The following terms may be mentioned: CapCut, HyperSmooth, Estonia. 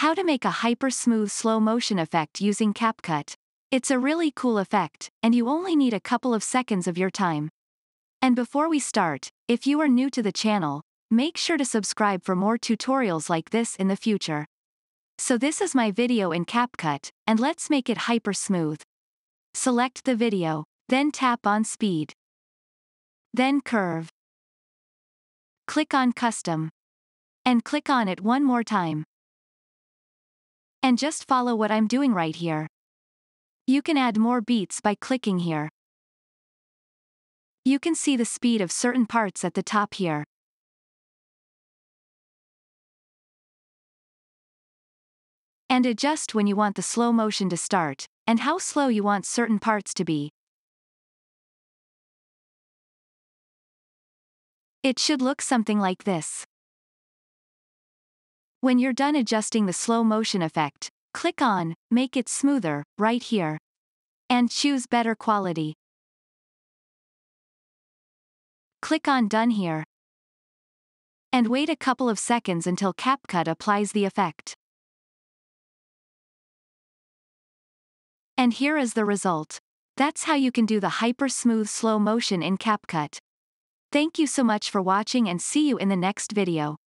How to make a hyper-smooth slow motion effect using CapCut. It's a really cool effect, and you only need a couple of seconds of your time. And before we start, if you are new to the channel, make sure to subscribe for more tutorials like this in the future. So this is my video in CapCut, and let's make it hyper-smooth. Select the video, then tap on Speed. Then Curve. Click on Custom. And click on it one more time. And just follow what I'm doing right here. You can add more beats by clicking here. You can see the speed of certain parts at the top here. And adjust when you want the slow motion to start, and how slow you want certain parts to be. It should look something like this. When you're done adjusting the slow motion effect, click on Make it smoother right here and choose better quality. Click on Done here and wait a couple of seconds until CapCut applies the effect. And here is the result. That's how you can do the hyper smooth slow motion in CapCut. Thank you so much for watching and see you in the next video.